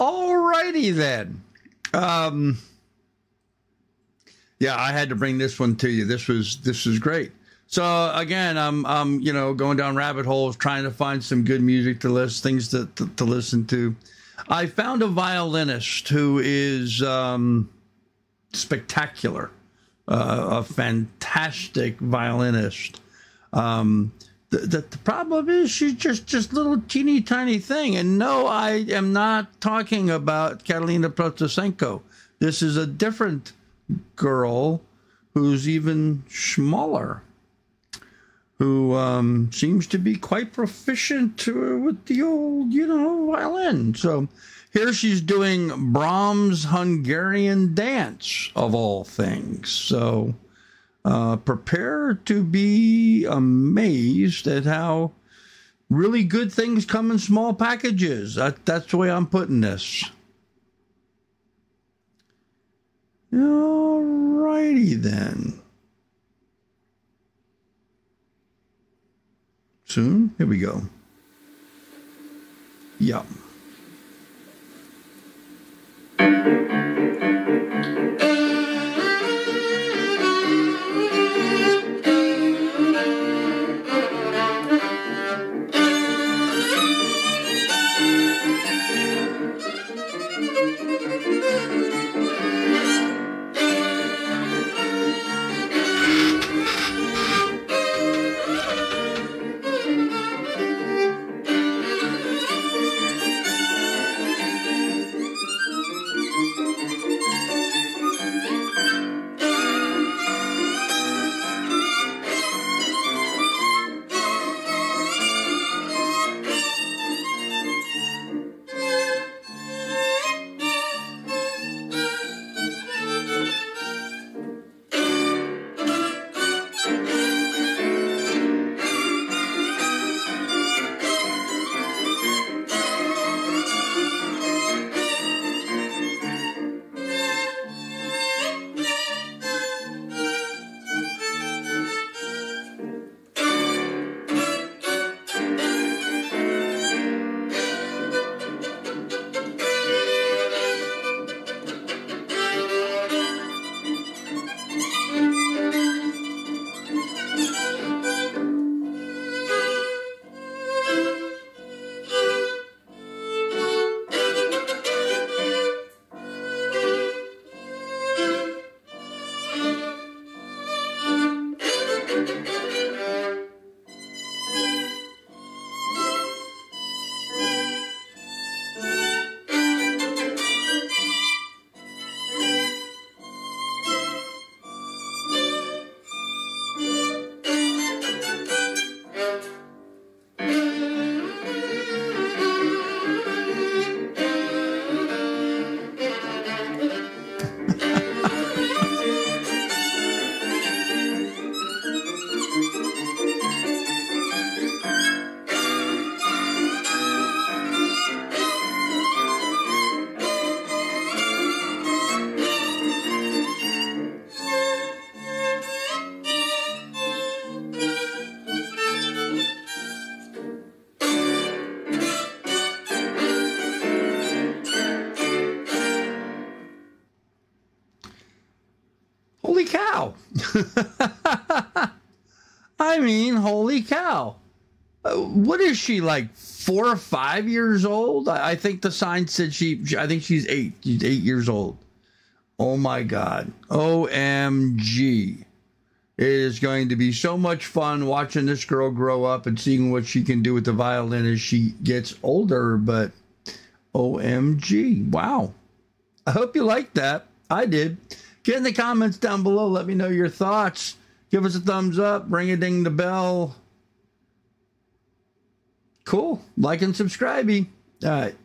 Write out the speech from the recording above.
Alrighty then. Yeah, I had to bring this one to you. This was great. So again, I'm you know, going down rabbit holes, trying to find some good music to list, things to listen to. I found a violinist who is spectacular, a fantastic violinist. The problem is she's just little teeny tiny thing. And no, I am not talking about Catalina Protasenko. This is a different girl who's even smaller, who seems to be quite proficient with the old, you know, violin. So here she's doing Brahms' Hungarian Dance, of all things. So prepare to be amazed at how really good things come in small packages. That's the way I'm putting this. All righty then. Soon. Here we go. Yep. I mean, holy cow. What is she, like 4 or 5 years old? I think the sign said I think she's 8. She's 8 years old. Oh my God. OMG. It is going to be so much fun watching this girl grow up and seeing what she can do with the violin as she gets older, but OMG. Wow. I hope you liked that. I did. Get in the comments down below. Let me know your thoughts. Give us a thumbs up. Ring a ding the bell. Cool. Like and subscribe-y. All right.